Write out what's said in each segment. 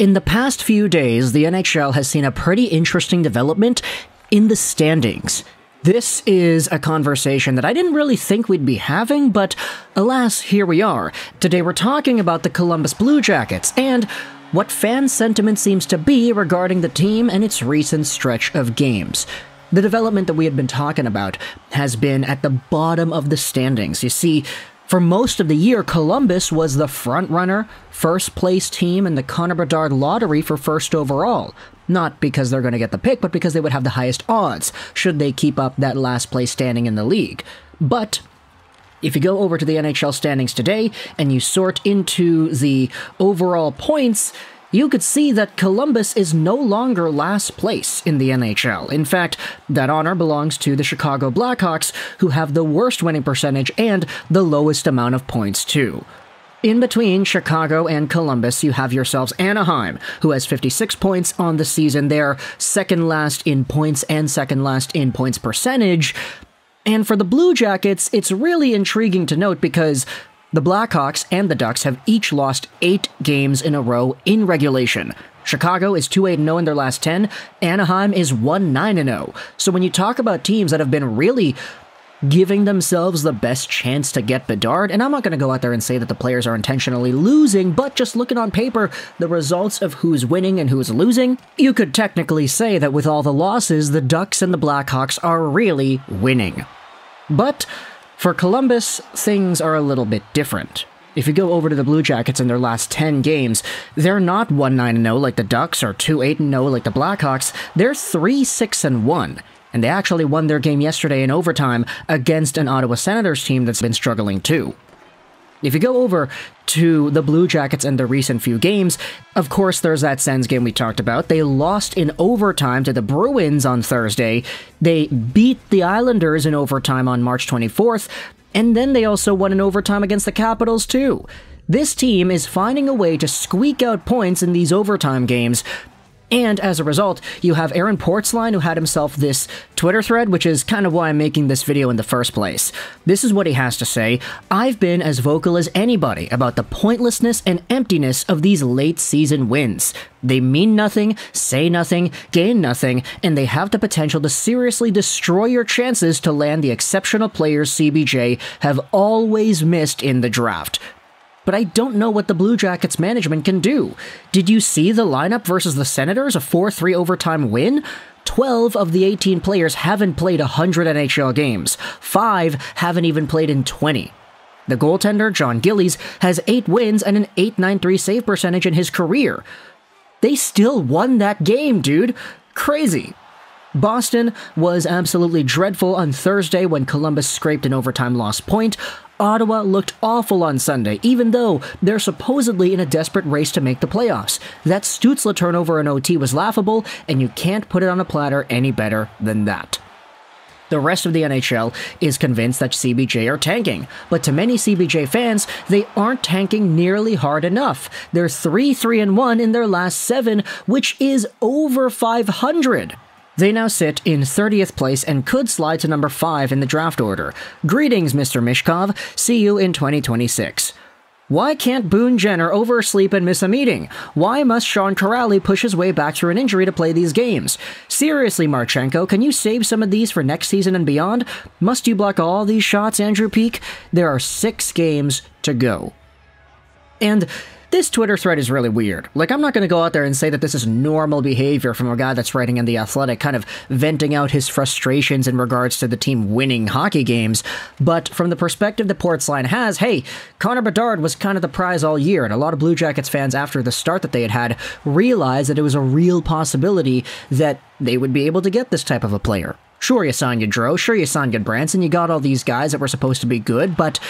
In the past few days, the NHL has seen a pretty interesting development in the standings. This is a conversation that I didn't really think we'd be having, but alas, here we are. Today we're talking about the Columbus Blue Jackets and what fan sentiment seems to be regarding the team and its recent stretch of games. The development that we had been talking about has been at the bottom of the standings. You see, for most of the year, Columbus was the front-runner, first-place team in the Connor Bedard lottery for first overall. Not because they're going to get the pick, but because they would have the highest odds, should they keep up that last-place standing in the league. But if you go over to the NHL standings today, and you sort into the overall points, you could see that Columbus is no longer last place in the NHL. In fact, that honor belongs to the Chicago Blackhawks, who have the worst winning percentage and the lowest amount of points, too. In between Chicago and Columbus, you have yourselves Anaheim, who has 56 points on the season. They're second last in points and second last in points percentage. And for the Blue Jackets, it's really intriguing to note because the Blackhawks and the Ducks have each lost 8 games in a row in regulation. Chicago is 2-8-0 in their last 10, Anaheim is 1-9-0. So when you talk about teams that have been really giving themselves the best chance to get Bedard, and I'm not going to go out there and say that the players are intentionally losing, but just looking on paper, the results of who's winning and who's losing, you could technically say that with all the losses, the Ducks and the Blackhawks are really winning. But for Columbus, things are a little bit different. If you go over to the Blue Jackets in their last 10 games, they're not 1-9-0 like the Ducks or 2-8-0 like the Blackhawks, they're 3-6-1. And they actually won their game yesterday in overtime against an Ottawa Senators team that's been struggling too. If you go over to the Blue Jackets and the recent few games, of course there's that Sens game we talked about. They lost in overtime to the Bruins on Thursday. They beat the Islanders in overtime on March 24th, and then they also won in overtime against the Capitals too. This team is finding a way to squeak out points in these overtime games, and as a result, you have Aaron Portzline, who had himself this Twitter thread, which is kind of why I'm making this video in the first place. This is what he has to say. "I've been as vocal as anybody about the pointlessness and emptiness of these late season wins. They mean nothing, say nothing, gain nothing, and they have the potential to seriously destroy your chances to land the exceptional players CBJ have always missed in the draft. But I don't know what the Blue Jackets management can do. Did you see the lineup versus the Senators, a 4-3 overtime win? 12 of the 18 players haven't played 100 NHL games. 5 haven't even played in 20. The goaltender, John Gillies, has 8 wins and an .893 save percentage in his career. They still won that game, dude. Crazy." Boston was absolutely dreadful on Thursday when Columbus scraped an overtime loss point. Ottawa looked awful on Sunday, even though they're supposedly in a desperate race to make the playoffs. That Stutzle turnover in OT was laughable, and you can't put it on a platter any better than that. The rest of the NHL is convinced that CBJ are tanking, but to many CBJ fans, they aren't tanking nearly hard enough. They're 3-3-1 in their last 7, which is over 500. They now sit in 30th place and could slide to number 5 in the draft order. Greetings, Mr. Michkov. See you in 2026. Why can't Boone Jenner oversleep and miss a meeting? Why must Sean Kuraly push his way back through an injury to play these games? Seriously, Marchenko, can you save some of these for next season and beyond? Must you block all these shots, Andrew Peak? There are 6 games to go. And this Twitter thread is really weird. Like, I'm not going to go out there and say that this is normal behavior from a guy that's writing in The Athletic, kind of venting out his frustrations in regards to the team winning hockey games, but from the perspective that Portzline has, hey, Connor Bedard was kind of the prize all year, and a lot of Blue Jackets fans after the start that they had realized that it was a real possibility that they would be able to get this type of a player. Sure, you signed Gaudreau, sure, you signed Gidbranson, you got all these guys that were supposed to be good, but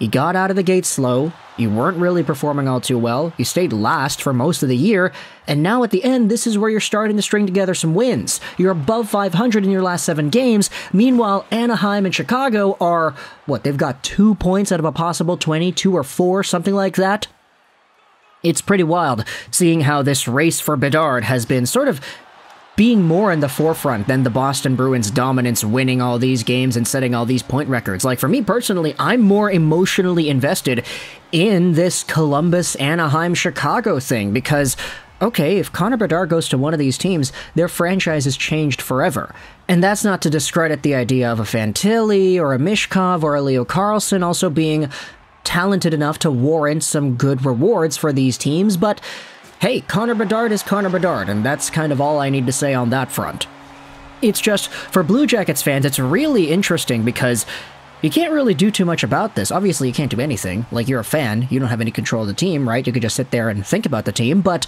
you got out of the gate slow, you weren't really performing all too well, you stayed last for most of the year, and now at the end, this is where you're starting to string together some wins. You're above 500 in your last 7 games, meanwhile Anaheim and Chicago are, what, they've got 2 points out of a possible 22 or 4, something like that? It's pretty wild, seeing how this race for Bedard has been sort of being more in the forefront than the Boston Bruins' dominance winning all these games and setting all these point records. Like, for me personally, I'm more emotionally invested in this Columbus-Anaheim-Chicago thing because, okay, if Connor Bedard goes to one of these teams, their franchise is changed forever. And that's not to discredit the idea of a Fantilli or a Michkov or a Leo Carlsson also being talented enough to warrant some good rewards for these teams, but hey, Connor Bedard is Connor Bedard, and that's kind of all I need to say on that front. It's just, for Blue Jackets fans, it's really interesting because you can't really do too much about this. Obviously, you can't do anything. Like, you're a fan, you don't have any control of the team, right? You could just sit there and think about the team, but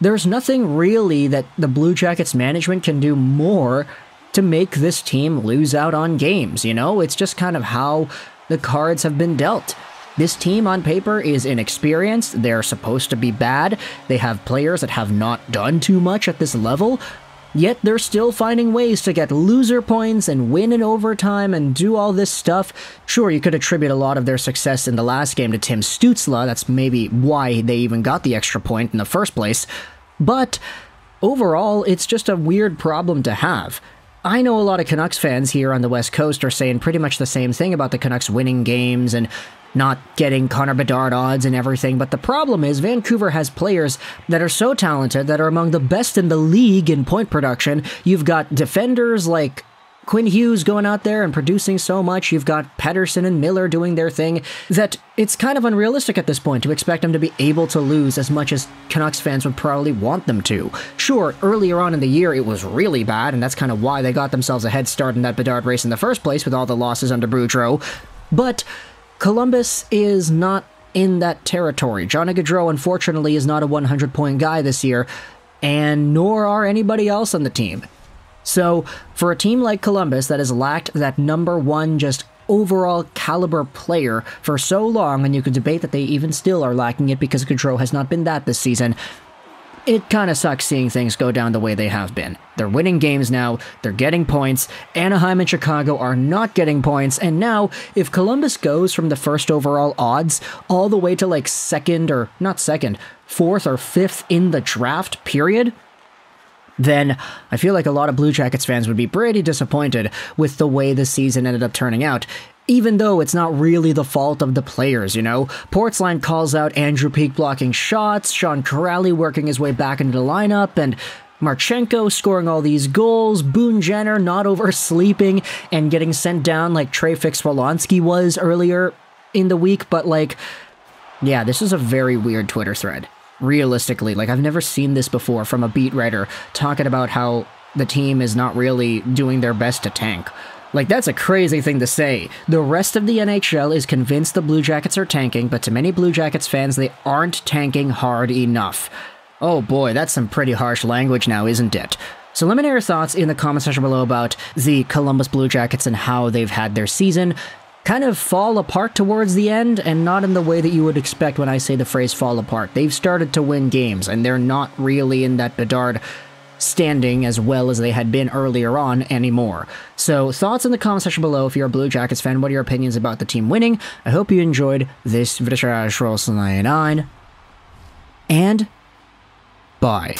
there's nothing really that the Blue Jackets management can do more to make this team lose out on games, you know? It's just kind of how the cards have been dealt. This team on paper is inexperienced, they're supposed to be bad, they have players that have not done too much at this level, yet they're still finding ways to get loser points and win in overtime and do all this stuff. Sure, you could attribute a lot of their success in the last game to Tim Stutzle, that's maybe why they even got the extra point in the first place, but overall, it's just a weird problem to have. I know a lot of Canucks fans here on the West Coast are saying pretty much the same thing about the Canucks winning games and not getting Connor Bedard odds and everything, but the problem is Vancouver has players that are so talented that are among the best in the league in point production. You've got defenders like Quinn Hughes going out there and producing so much, you've got Pettersson and Miller doing their thing, that it's kind of unrealistic at this point to expect them to be able to lose as much as Canucks fans would probably want them to. Sure, earlier on in the year it was really bad, and that's kind of why they got themselves a head start in that Bedard race in the first place with all the losses under Boudreaux, but Columbus is not in that territory. Johnny Gaudreau, unfortunately, is not a 100-point guy this year, and nor are anybody else on the team. So, for a team like Columbus that has lacked that number one just overall caliber player for so long, and you could debate that they even still are lacking it because Gaudreau has not been that this season, it kind of sucks seeing things go down the way they have been. They're winning games now, they're getting points, Anaheim and Chicago are not getting points, and now, if Columbus goes from the first overall odds all the way to like second or, not second, fourth or fifth in the draft period, then I feel like a lot of Blue Jackets fans would be pretty disappointed with the way the season ended up turning out. Even though it's not really the fault of the players, you know? Portzline calls out Andrew Peak blocking shots, Sean Kuraly working his way back into the lineup, and Marchenko scoring all these goals, Boone Jenner not oversleeping and getting sent down like Trey FixWolonski was earlier in the week, but like, yeah, this is a very weird Twitter thread. Realistically, like, I've never seen this before from a beat writer talking about how the team is not really doing their best to tank. Like, that's a crazy thing to say. The rest of the NHL is convinced the Blue Jackets are tanking, but to many Blue Jackets fans, they aren't tanking hard enough. Oh boy, that's some pretty harsh language now, isn't it? So let me know your thoughts in the comment section below about the Columbus Blue Jackets and how they've had their season kind of fall apart towards the end, and not in the way that you would expect when I say the phrase fall apart. They've started to win games, and they're not really in that Bedard standing as well as they had been earlier on anymore. So thoughts in the comment section below if you're a Blue Jackets fan. What are your opinions about the team winning? I hope you enjoyed this legorocks99, and bye.